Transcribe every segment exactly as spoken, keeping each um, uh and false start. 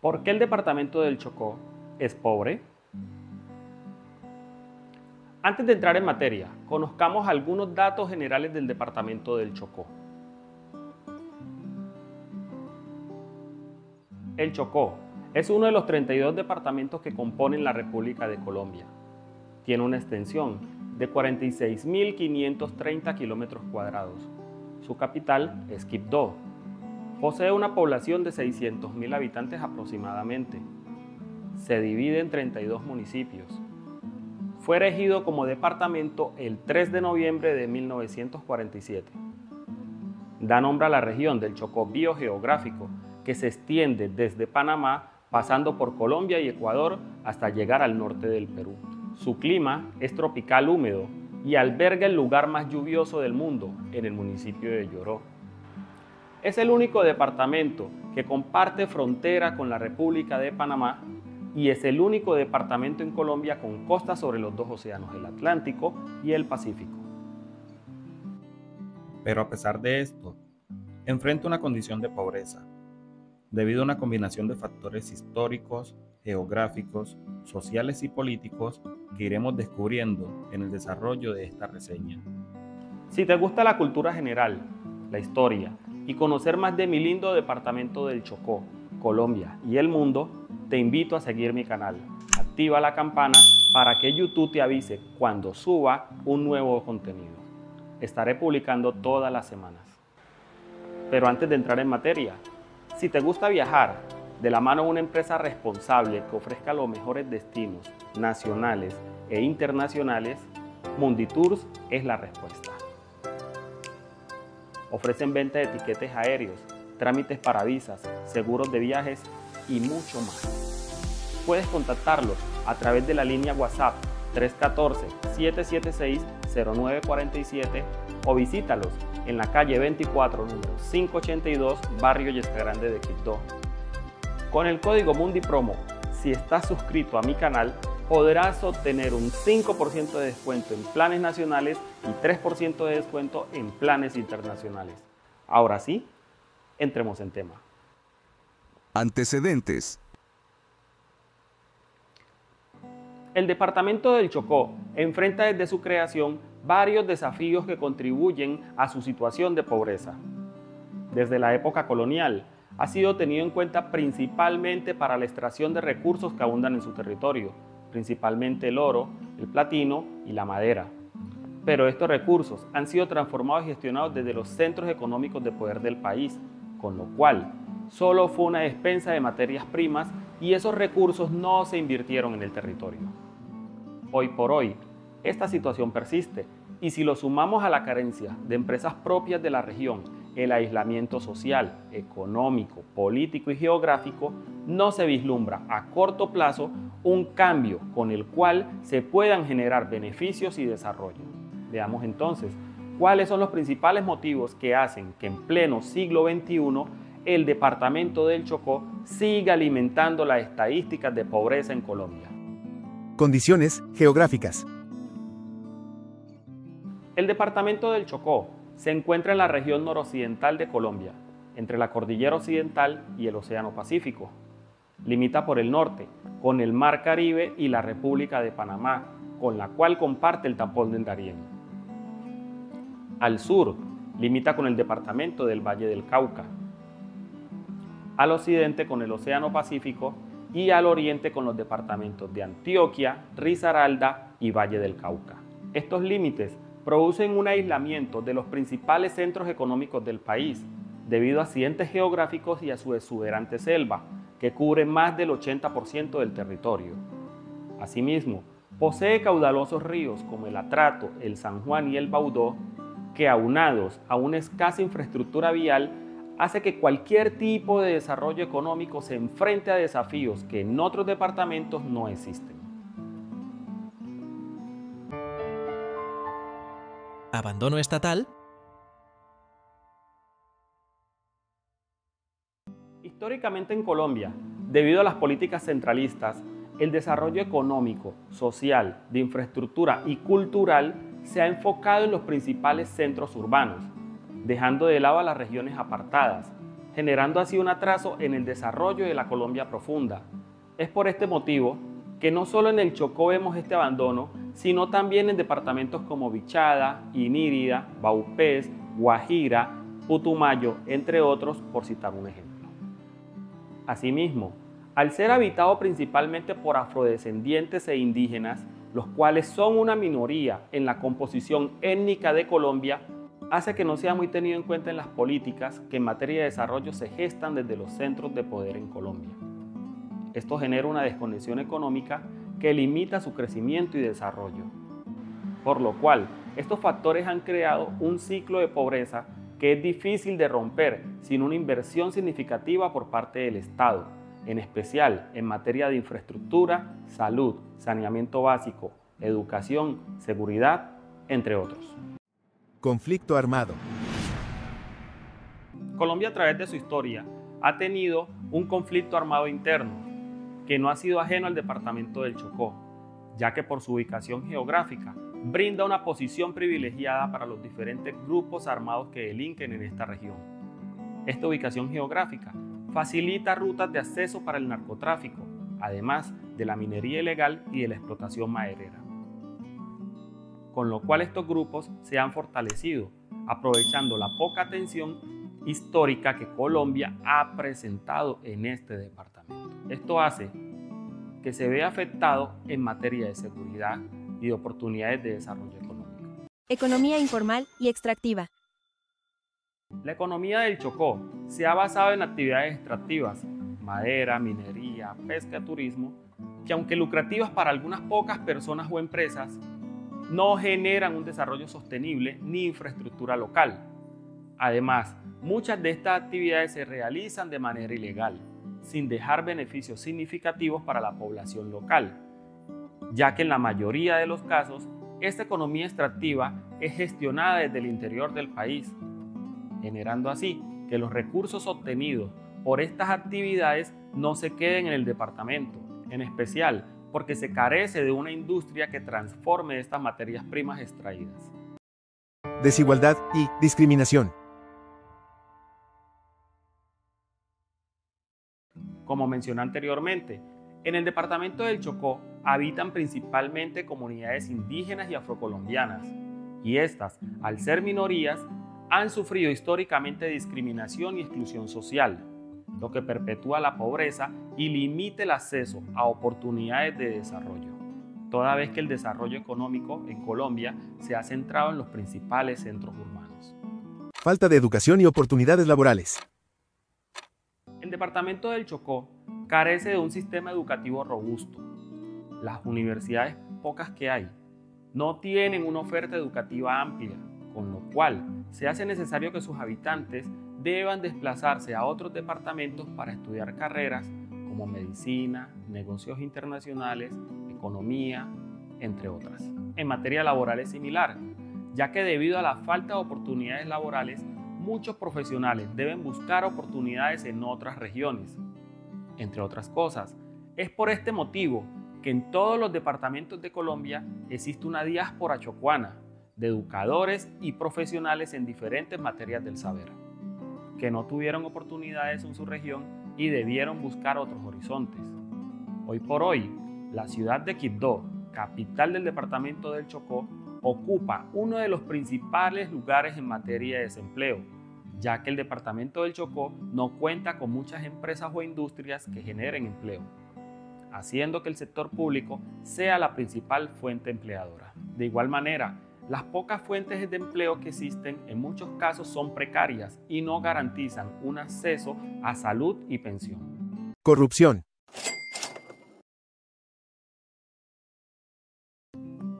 ¿Por qué el departamento del Chocó es pobre? Antes de entrar en materia, conozcamos algunos datos generales del departamento del Chocó. El Chocó es uno de los treinta y dos departamentos que componen la República de Colombia. Tiene una extensión de cuarenta y seis mil quinientos treinta kilómetros cuadrados. Su capital es Quibdó. Posee una población de seiscientos mil habitantes aproximadamente. Se divide en treinta y dos municipios. Fue elegido como departamento el tres de noviembre de mil novecientos cuarenta y siete. Da nombre a la región del Chocó biogeográfico, que se extiende desde Panamá, pasando por Colombia y Ecuador, hasta llegar al norte del Perú. Su clima es tropical húmedo y alberga el lugar más lluvioso del mundo, en el municipio de Lloró. Es el único departamento que comparte frontera con la República de Panamá y es el único departamento en Colombia con costa sobre los dos océanos, el Atlántico y el Pacífico. Pero a pesar de esto, enfrenta una condición de pobreza, debido a una combinación de factores históricos, geográficos, sociales y políticos que iremos descubriendo en el desarrollo de esta reseña. Si te gusta la cultura general, la historia, y conocer más de mi lindo departamento del Chocó, Colombia y el mundo, te invito a seguir mi canal. Activa la campana para que YouTube te avise cuando suba un nuevo contenido. Estaré publicando todas las semanas. Pero antes de entrar en materia, si te gusta viajar, de la mano de una empresa responsable que ofrezca los mejores destinos nacionales e internacionales, Munditours es la respuesta. Ofrecen venta de tiquetes aéreos, trámites para visas, seguros de viajes y mucho más. Puedes contactarlos a través de la línea WhatsApp tres uno cuatro, siete siete seis, cero nueve cuatro siete o visítalos en la calle veinticuatro, número quinientos ochenta y dos, barrio Yestagrande de Quibdó. Con el código MundiPromo, si estás suscrito a mi canal, podrás obtener un cinco por ciento de descuento en planes nacionales y tres por ciento de descuento en planes internacionales. Ahora sí, entremos en tema. Antecedentes. El departamento del Chocó enfrenta desde su creación varios desafíos que contribuyen a su situación de pobreza. Desde la época colonial, ha sido tenido en cuenta principalmente para la extracción de recursos que abundan en su territorio, principalmente el oro, el platino y la madera. Pero estos recursos han sido transformados y gestionados desde los centros económicos de poder del país, con lo cual solo fue una despensa de materias primas y esos recursos no se invirtieron en el territorio. Hoy por hoy, esta situación persiste y si lo sumamos a la carencia de empresas propias de la región, el aislamiento social, económico, político y geográfico, no se vislumbra a corto plazo un cambio con el cual se puedan generar beneficios y desarrollo. Veamos entonces cuáles son los principales motivos que hacen que en pleno siglo veintiuno el departamento del Chocó siga alimentando las estadísticas de pobreza en Colombia. Condiciones geográficas. El departamento del Chocó se encuentra en la región noroccidental de Colombia, entre la cordillera occidental y el océano Pacífico. Limita por el norte con el mar Caribe y la República de Panamá, con la cual comparte el Tapón de Darién. Al sur limita con el departamento del Valle del Cauca, al occidente con el océano Pacífico y al oriente con los departamentos de Antioquia, Risaralda y Valle del Cauca. Estos límites producen un aislamiento de los principales centros económicos del país, debido a accidentes geográficos y a su exuberante selva, que cubre más del ochenta por ciento del territorio. Asimismo, posee caudalosos ríos como el Atrato, el San Juan y el Baudó, que aunados a una escasa infraestructura vial, hace que cualquier tipo de desarrollo económico se enfrente a desafíos que en otros departamentos no existen. Abandono estatal. Históricamente en Colombia, debido a las políticas centralistas, el desarrollo económico, social, de infraestructura y cultural se ha enfocado en los principales centros urbanos, dejando de lado a las regiones apartadas, generando así un atraso en el desarrollo de la Colombia profunda. Es por este motivo que no solo en el Chocó vemos este abandono, sino también en departamentos como Vichada, Inírida, Baupés, Guajira, Putumayo, entre otros, por citar un ejemplo. Asimismo, al ser habitado principalmente por afrodescendientes e indígenas, los cuales son una minoría en la composición étnica de Colombia, hace que no sea muy tenido en cuenta en las políticas que en materia de desarrollo se gestan desde los centros de poder en Colombia. Esto genera una desconexión económica que limita su crecimiento y desarrollo. Por lo cual, estos factores han creado un ciclo de pobreza que es difícil de romper sin una inversión significativa por parte del Estado, en especial en materia de infraestructura, salud, saneamiento básico, educación, seguridad, entre otros. Conflicto armado. Colombia, a través de su historia, ha tenido un conflicto armado interno que no ha sido ajeno al departamento del Chocó, ya que por su ubicación geográfica brinda una posición privilegiada para los diferentes grupos armados que delinquen en esta región. Esta ubicación geográfica facilita rutas de acceso para el narcotráfico, además de la minería ilegal y de la explotación maderera, con lo cual estos grupos se han fortalecido, aprovechando la poca atención histórica que Colombia ha presentado en este departamento. Esto hace que se vea afectado en materia de seguridad y de oportunidades de desarrollo económico. Economía informal y extractiva. La economía del Chocó se ha basado en actividades extractivas, madera, minería, pesca, turismo, que aunque lucrativas para algunas pocas personas o empresas, no generan un desarrollo sostenible ni infraestructura local. Además, muchas de estas actividades se realizan de manera ilegal, sin dejar beneficios significativos para la población local, ya que en la mayoría de los casos, esta economía extractiva es gestionada desde el interior del país, generando así que los recursos obtenidos por estas actividades no se queden en el departamento, en especial porque se carece de una industria que transforme estas materias primas extraídas. Desigualdad y discriminación. Como mencioné anteriormente, en el departamento del Chocó habitan principalmente comunidades indígenas y afrocolombianas, y estas, al ser minorías, han sufrido históricamente discriminación y exclusión social, lo que perpetúa la pobreza y limita el acceso a oportunidades de desarrollo, toda vez que el desarrollo económico en Colombia se ha centrado en los principales centros urbanos. Falta de educación y oportunidades laborales. El departamento del Chocó carece de un sistema educativo robusto. Las universidades, pocas que hay, no tienen una oferta educativa amplia, con lo cual se hace necesario que sus habitantes deban desplazarse a otros departamentos para estudiar carreras como medicina, negocios internacionales, economía, entre otras. En materia laboral es similar, ya que debido a la falta de oportunidades laborales, muchos profesionales deben buscar oportunidades en otras regiones, entre otras cosas. Es por este motivo que en todos los departamentos de Colombia existe una diáspora chocuana de educadores y profesionales en diferentes materias del saber, que no tuvieron oportunidades en su región y debieron buscar otros horizontes. Hoy por hoy, la ciudad de Quibdó, capital del departamento del Chocó, ocupa uno de los principales lugares en materia de desempleo, ya que el departamento del Chocó no cuenta con muchas empresas o industrias que generen empleo, haciendo que el sector público sea la principal fuente empleadora. De igual manera, las pocas fuentes de empleo que existen en muchos casos son precarias y no garantizan un acceso a salud y pensión. Corrupción.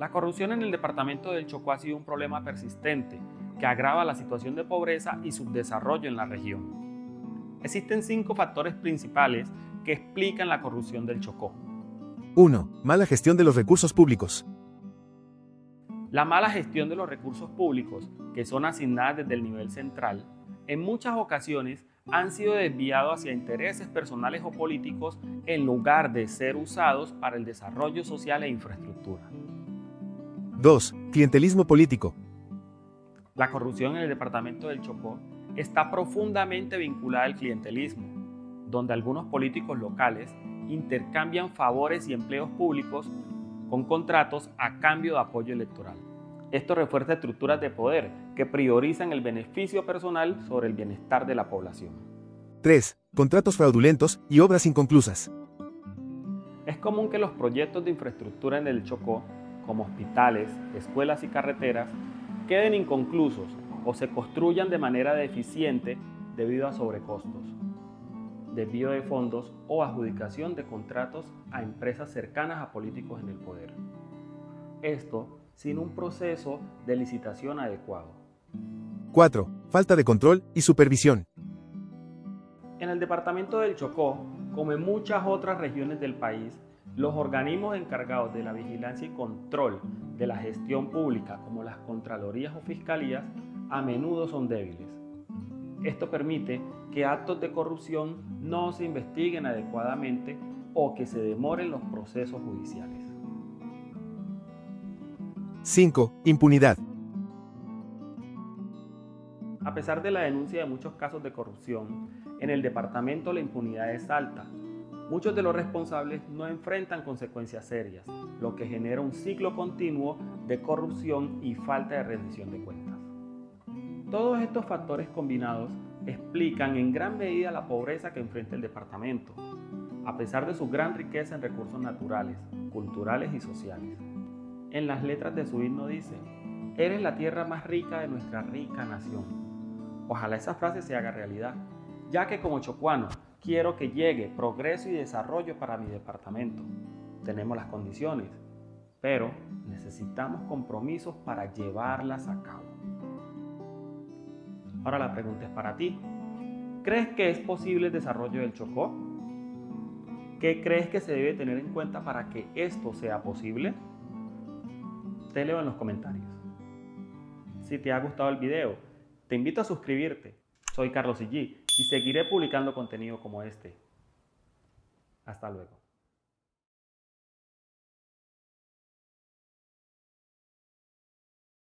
La corrupción en el departamento del Chocó ha sido un problema persistente que agrava la situación de pobreza y subdesarrollo en la región. Existen cinco factores principales que explican la corrupción del Chocó. uno. Mala gestión de los recursos públicos. La mala gestión de los recursos públicos, que son asignadas desde el nivel central, en muchas ocasiones han sido desviados hacia intereses personales o políticos en lugar de ser usados para el desarrollo social e infraestructura. dos. Clientelismo político. La corrupción en el departamento del Chocó está profundamente vinculada al clientelismo, donde algunos políticos locales intercambian favores y empleos públicos con contratos a cambio de apoyo electoral. Esto refuerza estructuras de poder que priorizan el beneficio personal sobre el bienestar de la población. tres. Contratos fraudulentos y obras inconclusas. Es común que los proyectos de infraestructura en el Chocó, como hospitales, escuelas y carreteras, queden inconclusos o se construyan de manera deficiente debido a sobrecostos, desvío de fondos o adjudicación de contratos a empresas cercanas a políticos en el poder. Esto sin un proceso de licitación adecuado. cuatro. Falta de control y supervisión. En el departamento del Chocó, como en muchas otras regiones del país, los organismos encargados de la vigilancia y control de la gestión pública, como las contralorías o fiscalías, a menudo son débiles. Esto permite que actos de corrupción no se investiguen adecuadamente o que se demoren los procesos judiciales. cinco. Impunidad. A pesar de la denuncia de muchos casos de corrupción, en el departamento la impunidad es alta. Muchos de los responsables no enfrentan consecuencias serias, lo que genera un ciclo continuo de corrupción y falta de rendición de cuentas. Todos estos factores combinados explican en gran medida la pobreza que enfrenta el departamento, a pesar de su gran riqueza en recursos naturales, culturales y sociales. En las letras de su himno dice: "Eres la tierra más rica de nuestra rica nación". Ojalá esa frase se haga realidad, ya que como chocuano quiero que llegue progreso y desarrollo para mi departamento. Tenemos las condiciones, pero necesitamos compromisos para llevarlas a cabo. Ahora la pregunta es para ti. ¿Crees que es posible el desarrollo del Chocó? ¿Qué crees que se debe tener en cuenta para que esto sea posible? Te leo en los comentarios. Si te ha gustado el video, te invito a suscribirte. Soy Carlos I G y seguiré publicando contenido como este. Hasta luego.